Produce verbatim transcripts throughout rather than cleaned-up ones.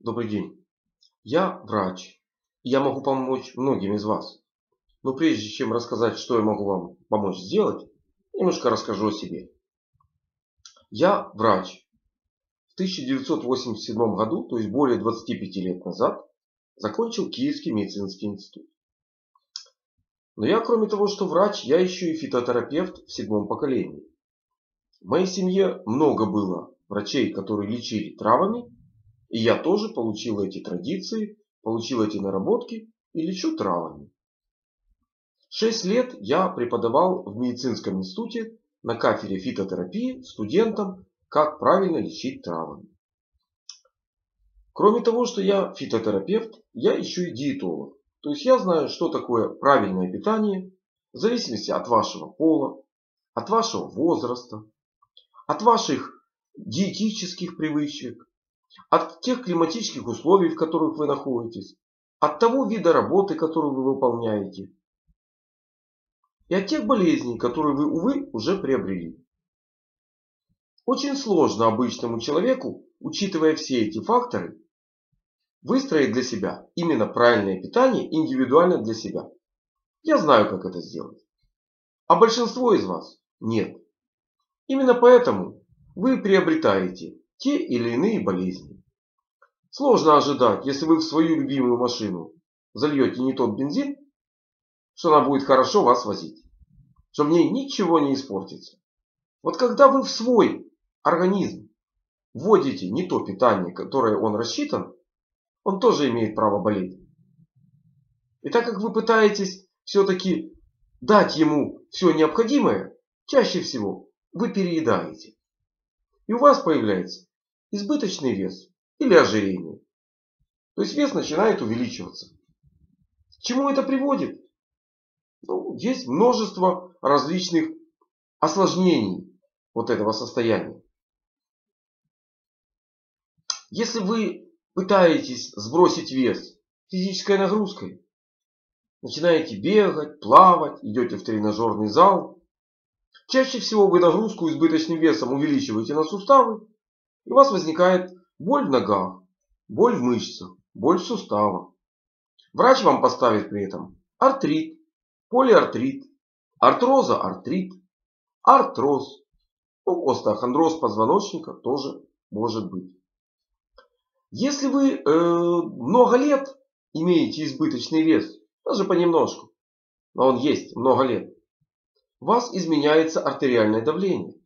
Добрый день. Я врач, и я могу помочь многим из вас. Но прежде чем рассказать, что я могу вам помочь сделать, немножко расскажу о себе. Я врач. В тысяча девятьсот восемьдесят седьмом году, то есть более двадцати пяти лет назад, закончил Киевский медицинский институт. Но я, кроме того, что врач, я еще и фитотерапевт в седьмом поколении. В моей семье много было врачей, которые лечили травами, и я тоже получил эти традиции, получил эти наработки и лечу травами. Шесть лет я преподавал в медицинском институте на кафедре фитотерапии студентам, как правильно лечить травами. Кроме того, что я фитотерапевт, я еще и диетолог. То есть я знаю, что такое правильное питание в зависимости от вашего пола, от вашего возраста, от ваших диетических привычек, от тех климатических условий, в которых вы находитесь, от того вида работы, которую вы выполняете, и от тех болезней, которые вы, увы, уже приобрели. Очень сложно обычному человеку, учитывая все эти факторы, выстроить для себя именно правильное питание индивидуально для себя. Я знаю, как это сделать. А большинство из вас нет. Именно поэтому вы приобретаете те или иные болезни. Сложно ожидать, если вы в свою любимую машину зальете не тот бензин, что она будет хорошо вас возить, что в ней ничего не испортится. Вот когда вы в свой организм вводите не то питание, которое он рассчитан, он тоже имеет право болеть. И так как вы пытаетесь все-таки дать ему все необходимое, чаще всего вы переедаете. И у вас появляется избыточный вес или ожирение. То есть вес начинает увеличиваться. К чему это приводит? Ну, есть множество различных осложнений вот этого состояния. Если вы пытаетесь сбросить вес физической нагрузкой, начинаете бегать, плавать, идете в тренажерный зал, чаще всего вы нагрузку избыточным весом увеличиваете на суставы, и у вас возникает боль в ногах, боль в мышцах, боль в суставах. Врач вам поставит при этом артрит, полиартрит, артроза-артрит, артроз, ну, остеохондроз позвоночника тоже может быть. Если вы э, много лет имеете избыточный вес, даже понемножку, но он есть много лет, у вас изменяется артериальное давление.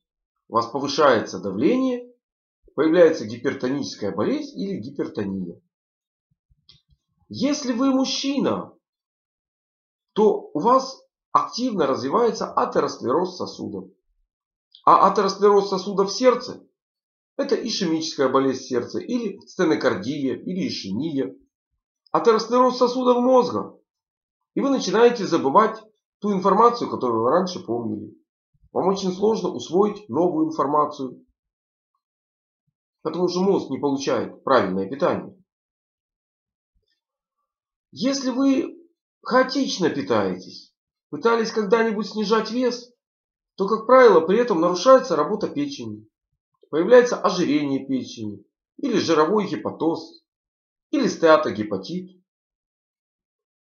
У вас повышается давление, появляется гипертоническая болезнь или гипертония. Если вы мужчина, то у вас активно развивается атеросклероз сосудов. А атеросклероз сосудов сердца — это ишемическая болезнь сердца, или стенокардия, или ишемия. Атеросклероз сосудов мозга. И вы начинаете забывать ту информацию, которую вы раньше помнили. Вам очень сложно усвоить новую информацию, потому что мозг не получает правильное питание. Если вы хаотично питаетесь, пытались когда-нибудь снижать вес, то, как правило, при этом нарушается работа печени. Появляется ожирение печени, или жировой гепатоз, или стеатогепатит.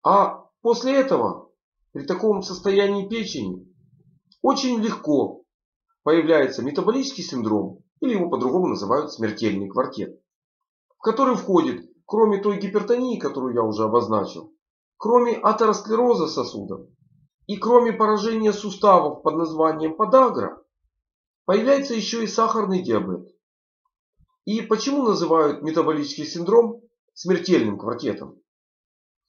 А после этого при таком состоянии печени очень легко появляется метаболический синдром, или его по-другому называют смертельный квартет, в который входит, кроме той гипертонии, которую я уже обозначил, кроме атеросклероза сосудов и кроме поражения суставов под названием подагра, появляется еще и сахарный диабет. И почему называют метаболический синдром смертельным квартетом?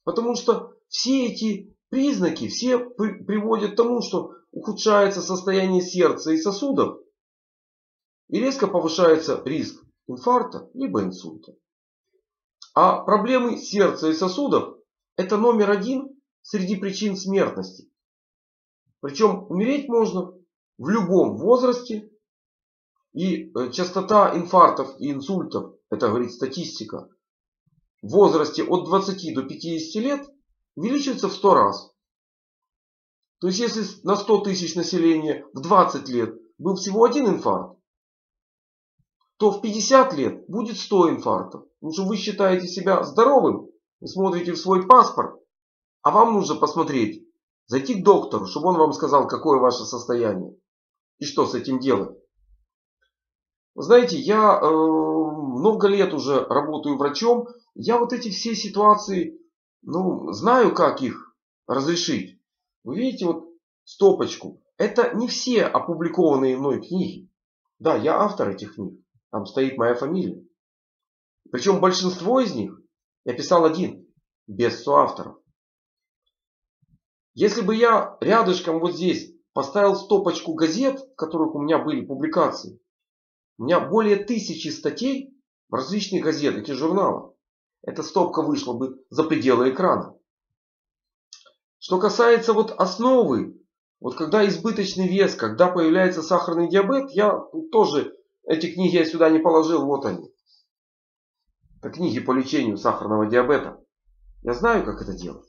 Потому что все эти признаки все приводят к тому, что ухудшается состояние сердца и сосудов, и резко повышается риск инфаркта либо инсульта. А проблемы сердца и сосудов — это номер один среди причин смертности. Причем умереть можно в любом возрасте, и частота инфарктов и инсультов, это говорит статистика, в возрасте от двадцати до пятидесяти лет увеличивается в сто раз. То есть если на сто тысяч населения в двадцать лет был всего один инфаркт, то в пятьдесят лет будет сто инфарктов. Потому что вы считаете себя здоровым, вы смотрите в свой паспорт, а вам нужно посмотреть, зайти к доктору, чтобы он вам сказал, какое ваше состояние и что с этим делать. Вы знаете, я э, много лет уже работаю врачом. Я вот эти все ситуации, ну, знаю, как их разрешить. Вы видите вот стопочку. Это не все опубликованные мной книги. Да, я автор этих книг. Там стоит моя фамилия. Причем большинство из них я писал один, без соавторов. Если бы я рядышком вот здесь поставил стопочку газет, в которых у меня были публикации, у меня более тысячи статей в различных газетах и журналах. Эта стопка вышла бы за пределы экрана. Что касается вот основы, вот когда избыточный вес, когда появляется сахарный диабет, я тоже, эти книги я сюда не положил, вот они. Это книги по лечению сахарного диабета. Я знаю, как это делать.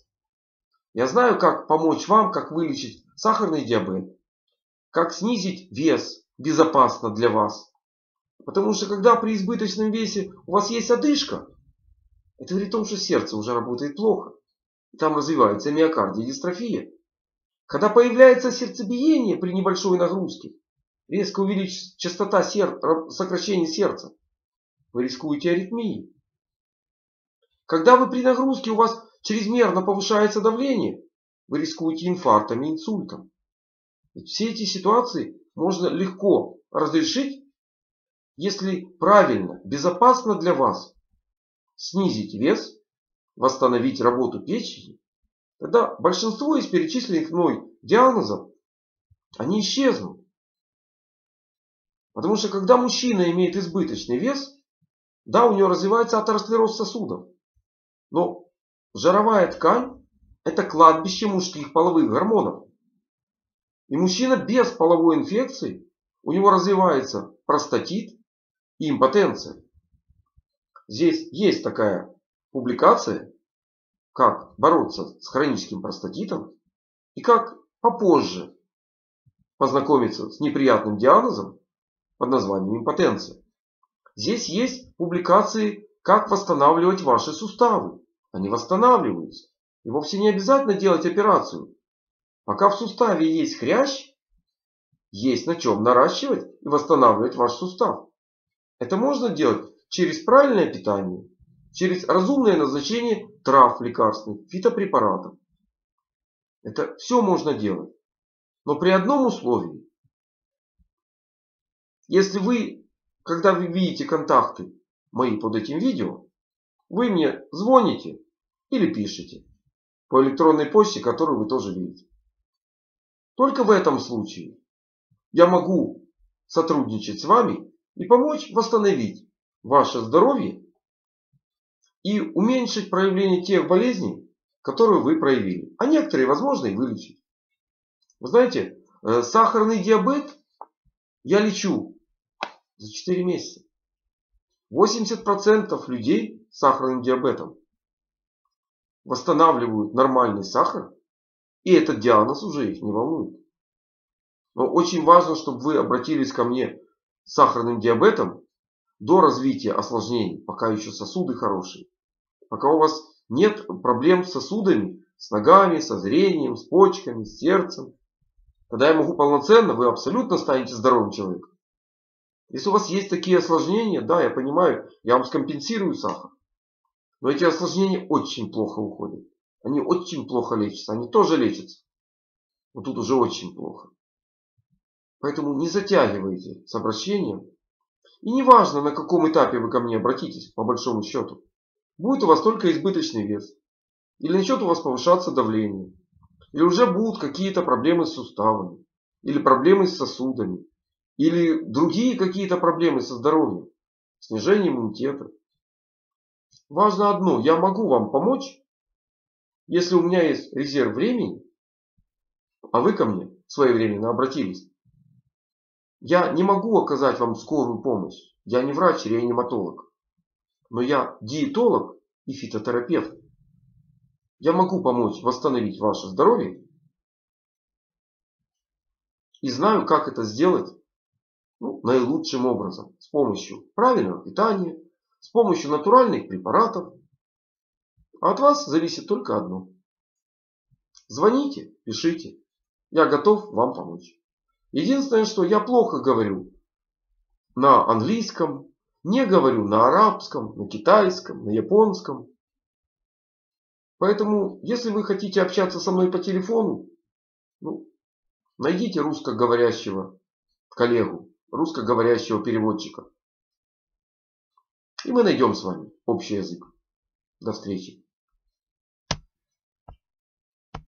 Я знаю, как помочь вам, как вылечить сахарный диабет, как снизить вес безопасно для вас. Потому что когда при избыточном весе у вас есть одышка, это говорит о том, что сердце уже работает плохо. И там развивается миокардиодистрофия. Когда появляется сердцебиение при небольшой нагрузке, резко увеличится частота сер... сокращения сердца, вы рискуете аритмией. Когда вы при нагрузке, у вас чрезмерно повышается давление, вы рискуете инфарктом и инсультом. Ведь все эти ситуации можно легко разрешить, если правильно, безопасно для вас снизить вес, восстановить работу печени. Тогда большинство из перечисленных мной диагнозов, они исчезнут. Потому что когда мужчина имеет избыточный вес, да, у него развивается атеросклероз сосудов. Но жировая ткань – это кладбище мужских половых гормонов. И мужчина без половой инфекции, у него развивается простатит и импотенция. Здесь есть такая публикация, как бороться с хроническим простатитом и как попозже познакомиться с неприятным диагнозом под названием импотенция. Здесь есть публикации, как восстанавливать ваши суставы. Они восстанавливаются. И вовсе не обязательно делать операцию. Пока в суставе есть хрящ, есть на чем наращивать и восстанавливать ваш сустав. Это можно делать через правильное питание, через разумное назначение трав лекарственных, фитопрепаратов. Это все можно делать. Но при одном условии. Если вы, когда вы видите контакты мои под этим видео, вы мне звоните или пишите по электронной почте, которую вы тоже видите. Только в этом случае я могу сотрудничать с вами и помочь восстановить ваше здоровье и уменьшить проявление тех болезней, которые вы проявили. А некоторые, возможно, и вылечить. Вы знаете, сахарный диабет я лечу за четыре месяца. восемьдесят процентов людей с сахарным диабетом восстанавливают нормальный сахар, и этот диагноз уже их не волнует. Но очень важно, чтобы вы обратились ко мне с сахарным диабетом до развития осложнений, пока еще сосуды хорошие, пока у вас нет проблем с сосудами, с ногами, со зрением, с почками, с сердцем. Тогда я могу полноценно, вы абсолютно станете здоровым человеком. Если у вас есть такие осложнения, да, я понимаю, я вам скомпенсирую сахар. Но эти осложнения очень плохо уходят. Они очень плохо лечатся. Они тоже лечатся. Но тут уже очень плохо. Поэтому не затягивайте с обращением. И не важно, на каком этапе вы ко мне обратитесь, по большому счету. Будет у вас только избыточный вес. Или начнет у вас повышаться давление. Или уже будут какие-то проблемы с суставами. Или проблемы с сосудами. Или другие какие-то проблемы со здоровьем. Снижение иммунитета. Важно одно. Я могу вам помочь, если у меня есть резерв времени, а вы ко мне своевременно обратились. Я не могу оказать вам скорую помощь. Я не врач-реаниматолог. Но я диетолог и фитотерапевт. Я могу помочь восстановить ваше здоровье. И знаю, как это сделать ну, наилучшим образом. С помощью правильного питания, с помощью натуральных препаратов. А от вас зависит только одно. Звоните, пишите. Я готов вам помочь. Единственное, что я плохо говорю на английском, не говорю на арабском, на китайском, на японском. Поэтому, если вы хотите общаться со мной по телефону, ну, найдите русскоговорящего коллегу, русскоговорящего переводчика. И мы найдем с вами общий язык. До встречи.